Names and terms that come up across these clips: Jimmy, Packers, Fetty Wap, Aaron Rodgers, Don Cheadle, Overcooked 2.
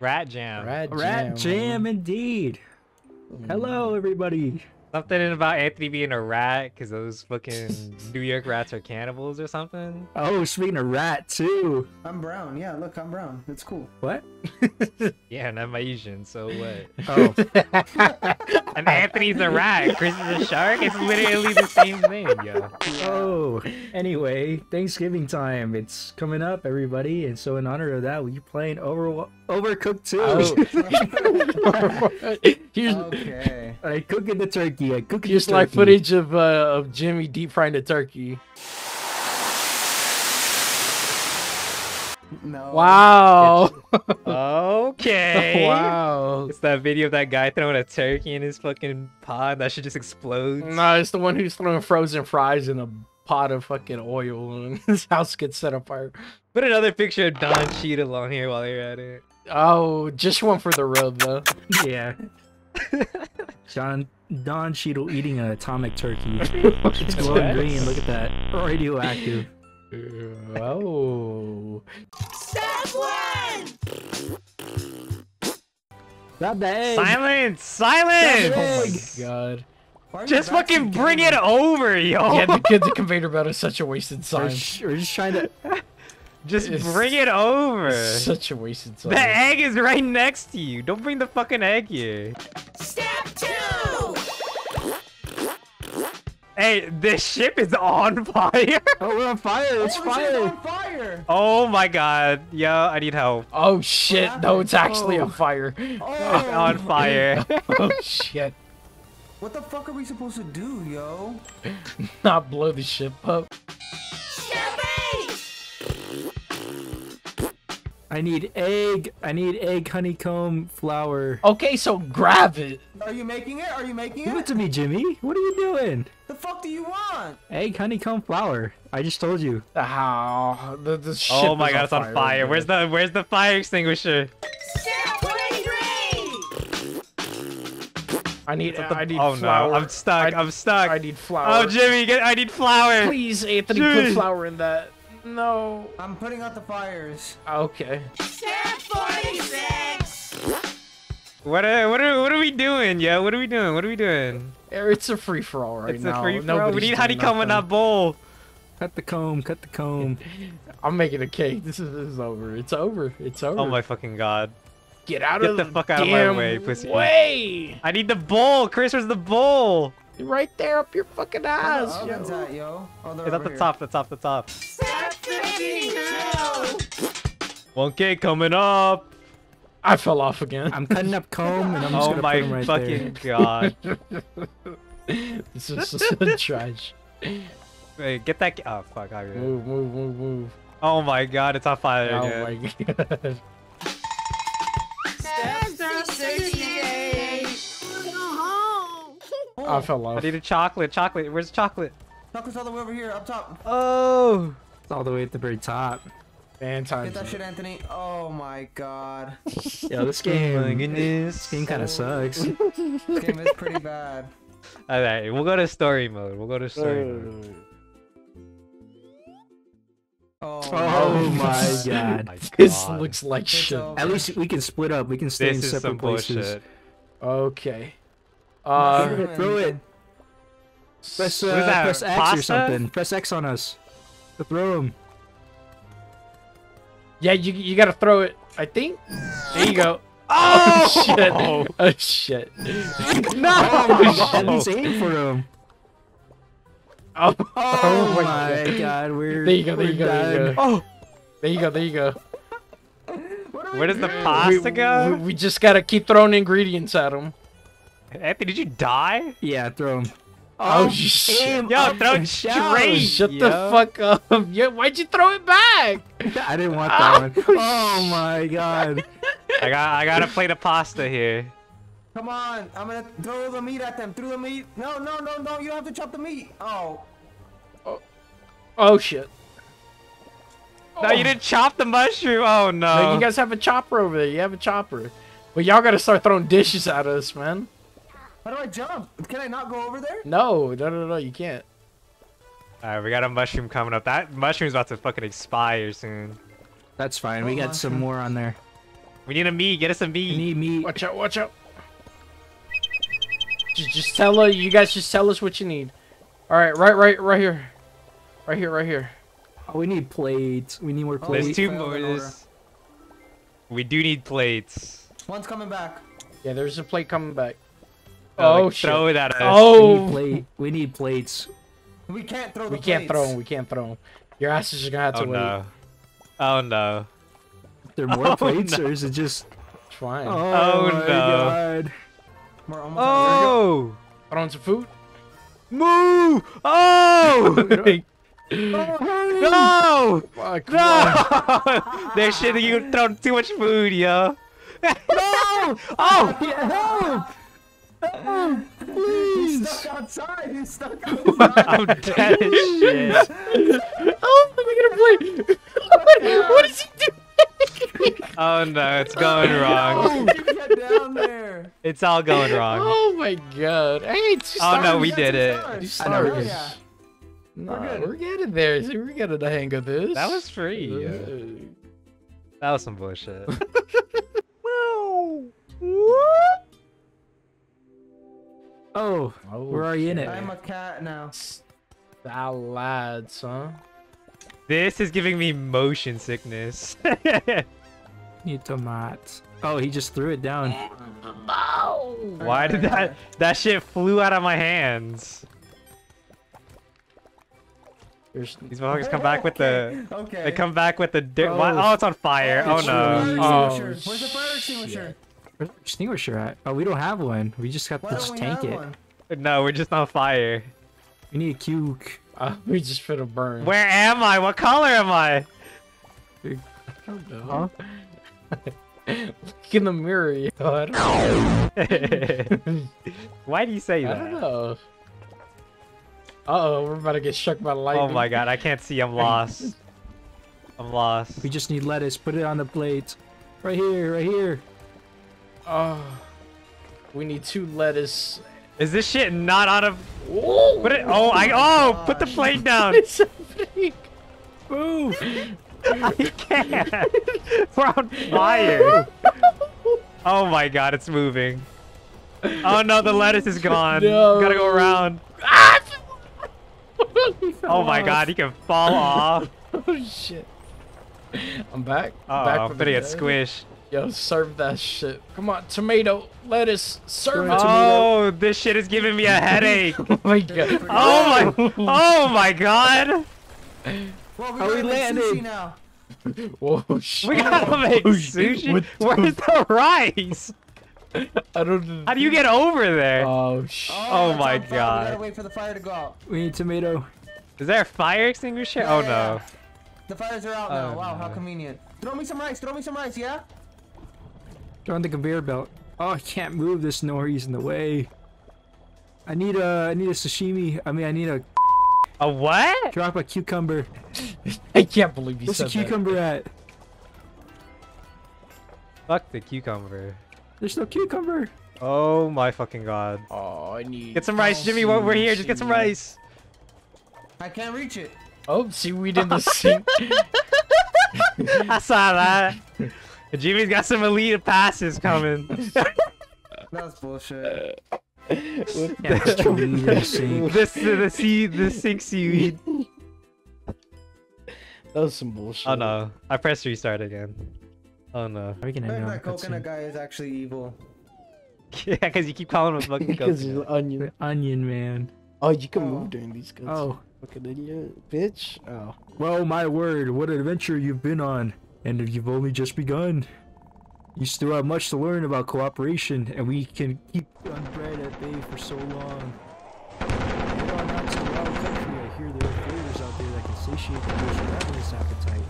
Rat jam. Rat jam indeed. Hello, everybody. Something about Anthony being a rat because those fucking New York rats are cannibals or something. Oh, speaking of rat too. I'm brown. Yeah, look, I'm brown. It's cool. What? Yeah, and I'm Asian, so what? Oh. And Anthony's a rat. Chris is a shark. It's literally the same thing, yo. Oh, anyway, Thanksgiving time. It's coming up, everybody. And so in honor of that, we're playing Overcooked 2. Oh. Here's... Okay. I cook in the turkey. Yeah, just like footage of Jimmy deep frying the turkey. No. Wow. Okay. Wow. It's that video of that guy throwing a turkey in his fucking pod that should just explode. No, it's the one who's throwing frozen fries in a pot of fucking oil and his house gets set on fire. Put another picture of Don Cheadle on here while you're at it. Oh, just one for the road though. Yeah. Don Cheadle eating an atomic turkey. It's glowing green. Look at that. Radioactive. Oh. Step one. Grab the egg. Silence! Silence! Oh my god. Just fucking bring it over, yo. Yeah, the conveyor belt is such a wasted sign. We're just trying to. Just bring it over. Such a wasted time. The egg is right next to you. Don't bring the fucking egg here. Step two. Hey, this ship is on fire. Oh, we're on fire. It's fire. Oh my god. Yo, I need help. Oh shit. No, it's actually on fire. Oh. It's on fire. Oh shit. What the fuck are we supposed to do, yo? Not blow the ship up. I need egg, honeycomb, flour. Okay, so grab it. Are you making it? Are you making it? Give it to me, Jimmy. What are you doing? The fuck do you want? Egg, honeycomb, flour. I just told you. Oh, the ship oh my god, it's on fire. Right? Where's the fire extinguisher? Step 23! I need flour. No, I'm stuck. I'm stuck. I need flour. Oh, Jimmy, I need flour. Please, Anthony, put flour in that. No. I'm putting out the fires. Okay. Step 46. What are we doing, yo? What are we doing? What are we doing? It's a free for all right now. It's a free for all. We need honeycomb in that bowl. Cut the comb. Cut the comb. I'm making a cake. This is over. It's over. It's over. Oh my fucking god. Get the fuck out of my way, pussy. Way. I need the bowl. Chris, where's the bowl? Right there up your fucking ass, yo. It's at the top. That's off the top. One cake coming up. I fell off again. I'm cutting up comb and I'm just gonna put him right there. Oh my fucking god. This is such trash. Wait, get that. Oh fuck. Move. Oh my god, it's on fire again. Oh my god. I fell off. I need a chocolate. Chocolate. Where's the chocolate? Chocolate's all the way over here, up top. Oh. It's all the way at the very top. Get that shit, Anthony. Oh my god. Yo, this game. This game kind of sucks. This game is pretty bad. Alright, we'll go to story mode. We'll go to story mode. Oh my god. This looks like shit. At least we can split up. We can stay in separate places. Okay. Throw it. Press X or something. Press X on us. To throw him. Yeah, you gotta throw it. I think. There you go. Oh shit! Oh shit! No! Oh, shit. Aim for him. Oh my god! We're there you go. Oh, there you go. Where does the pasta go? We just gotta keep throwing ingredients at him. Anthony, did you die? Yeah, throw him. Oh shit! Yo, throw straight! Shut the fuck up! Yo, why'd you throw it back? I didn't want that one. Oh my god! I gotta play the pasta here. Come on! I'm gonna throw the meat at them. Throw the meat! No! You don't have to chop the meat. Oh shit! No, you didn't chop the mushroom. Oh no! You guys have a chopper over there. You have a chopper. But y'all gotta start throwing dishes at us, man. How do I jump? Can I not go over there? No, you can't. Alright, we got a mushroom coming up. That mushroom's about to fucking expire soon. That's fine, we got some more on there. We need a me. Get us a me. We need me. Watch out! Watch out! Just tell us. You guys just tell us what you need. All right, right here, right here. Oh, we need plates. We need more plates. There's two more. We do need plates. One's coming back. Yeah, there's a plate coming back. Oh, like, shit. Throw it at us. Oh, we need plates. We can't throw. We can't throw them. Your ass is just gonna have to wait. Oh no! Oh no! Is there more plates, or is it just? Fine. Oh my God. We're almost oh! Put on some food. Moo! Oh! No! Fuck, no! They should have thrown too much food, yo. No! Oh! Help! Oh, please! He's stuck outside. I'm dead as shit. Oh, I'm gonna play. What is he doing? Oh no, it's going wrong. Get down there. It's all going wrong. Oh my God! Hey, oh no, we did it. I know we're good. No, we're getting there. See, we're getting the hang of this. That was free. Yeah. That was some bullshit. Wow. What? Oh, we're already in it. I'm a cat now. That lads, huh? This is giving me motion sickness. Need tomats. Oh, he just threw it down. Why did that shit flew out of my hands? These motherfuckers come back with the. Okay. They come back with the. Oh, it's on fire. Oh no. Oh, where's the fire extinguisher? Where's the extinguisher at? Oh, we don't have one. We just got to tank it. One? No, we're just on fire. We need a cuke. We just fit a burn. Where am I? What color am I? I don't know. Huh? Look in the mirror, you thought. Why do you say that? I don't know. Uh-oh, we're about to get struck by lightning. Oh my God, I can't see. I'm lost. I'm lost. We just need lettuce. Put it on the plate. Right here, right here. Oh, we need two lettuce. Is this shit not out of? Ooh, put it. Oh, put the plate down. It's so big. Move. I can't. We're on fire. Oh my God, it's moving. Oh no, the lettuce is gone. No. Gotta go around. Ah! Oh my God, he can fall off. Oh shit. I'm back. I'm gonna get squished. Yo, serve that shit. Come on, tomato, lettuce, serve it. Oh, this shit is giving me a headache. Oh my God. Oh my God. Well, we are landing now. Whoa, shit. We gotta make sushi. Where's the rice? I don't. How do you get over there? Oh shit! Oh my God! We gotta wait for the fire to go out. We need tomato. Is there a fire extinguisher? Yeah, no! The fires are out now. Wow, how convenient. Throw me some rice. Throw me some rice. Yeah. Throw in the conveyor belt. Oh, I can't move this. Nori's in the way. I need a sashimi. I mean, I need a. A what? Drop a cucumber. I can't believe you said that. Where's the cucumber at? Fuck the cucumber. There's no cucumber. Oh my fucking God. Oh, I need. Get some rice, Jimmy. While we're here, just get some rice. I can't reach it. Oh, seaweed in the sink. I saw that. Jimmy's got some elite passes coming. That's bullshit. The sink seaweed. That was some bullshit. Oh no, I pressed restart again. Oh no. How are we gonna know that coconut guy is actually evil? Yeah, because you keep calling him a fucking coconut. He's onion. Onion man. Oh, you can move during these cuts. Oh. Fucking idiot, bitch. Oh. Well, my word, what an adventure you've been on. And you've only just begun. You still have much to learn about cooperation, and we can keep you on bread at bay for so long. We're on out to the wild country. I hear there are flavors out there that can satiate the most ravenous appetite.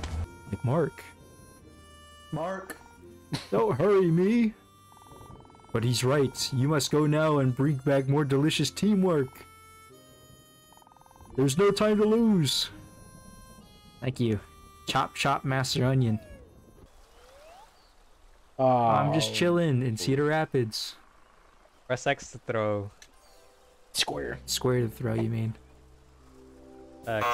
Like Mark. Mark, don't hurry me. But he's right. You must go now and bring back more delicious teamwork. There's no time to lose. Thank you. Chop, chop, Master Onion. Oh. I'm just chilling in Cedar Rapids. Press X to throw. Square. Square to throw, you mean? X.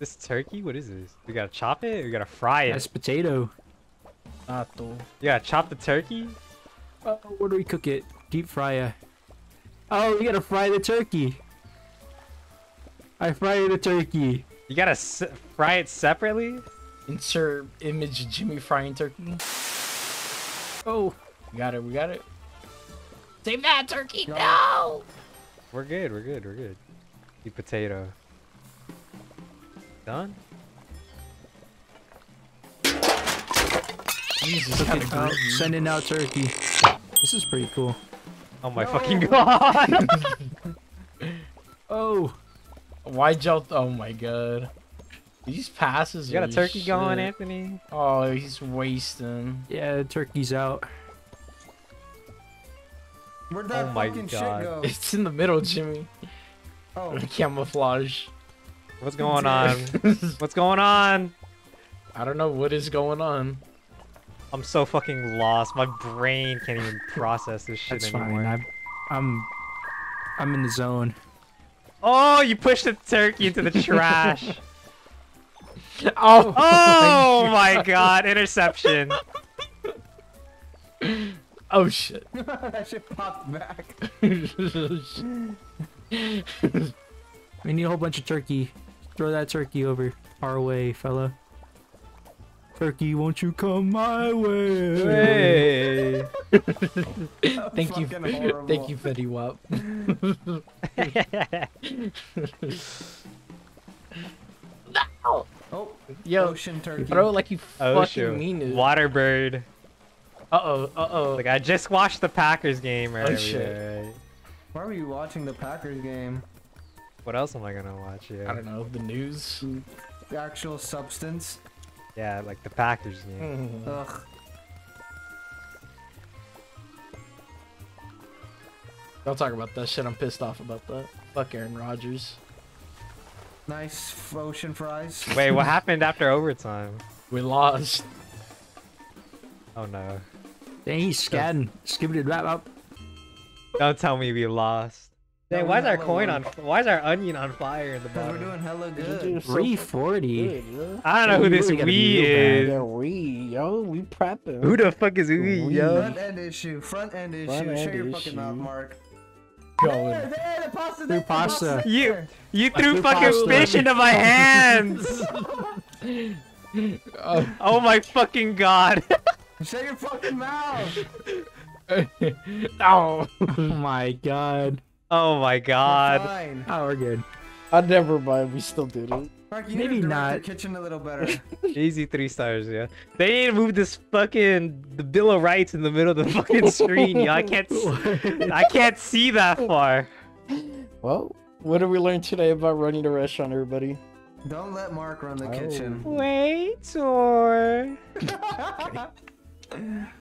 This turkey? What is this? We gotta chop it? We gotta fry it? That's potato. Gato. You gotta chop the turkey? Oh, where do we cook it? Deep fryer. Oh, we gotta fry the turkey. I fry the turkey. You gotta fry it separately? Insert image Jimmy frying turkey. Oh. We got it, we got it. Save that turkey, no! We're good, we're good, we're good. Eat potato. Done? Jesus, out, sending out turkey. This is pretty cool. Oh my fucking god! Oh! Why'd y'all? Oh my god! These passes. You got a turkey going, Anthony? Oh, he's wasting. Yeah, turkey's out. Where'd that fucking shit go? It's in the middle, Jimmy. Oh, camouflage. What's going on? What's going on? I don't know what is going on. I'm so fucking lost. My brain can't even process this shit anymore. That's fine. I'm in the zone. Oh, you pushed the turkey into the trash. Oh my god, interception. Oh shit. That shit popped back. We need a whole bunch of turkey. Throw that turkey over our way, fella. Turkey, won't you come my way? Hey. Thank you, horrible. Thank you, Fetty Wap. No! Oh, yo, ocean turkey. Bro, like you fucking mean it. Water bird. Uh-oh, uh-oh. Like, I just watched the Packers game right there. Right? Why were you watching the Packers game? What else am I gonna watch? Yeah. I don't know, the news? The actual substance? Yeah, like the Packers game. Ugh. Don't talk about that shit. I'm pissed off about that. Fuck Aaron Rodgers. Nice ocean fries. Wait, what happened after overtime? We lost. Oh no. Dang, he's scatting. Skibbity wrap up. Don't tell me we lost. Dang, why is our coin on? Why is our onion on fire in the bottom? We're doing hella good. 340. I don't know who this we is. We, yo, we prepping. Who the fuck is we, yo? Front end issue. Front end issue. Shut your fucking mouth, Mark. There, the pasta. You threw fucking fish into my hands. Oh my fucking god. Shut your fucking mouth. Oh my god. Oh my god. Oh, we're good. Never mind, we still did it. Mark, you maybe not. The kitchen a little better. Easy 3 stars, yeah. They need to move this fucking the Bill of Rights in the middle of the fucking screen, yo. I can't see that far. Well, what did we learn today about running a restaurant, everybody? Don't let Mark run the kitchen. Wait, or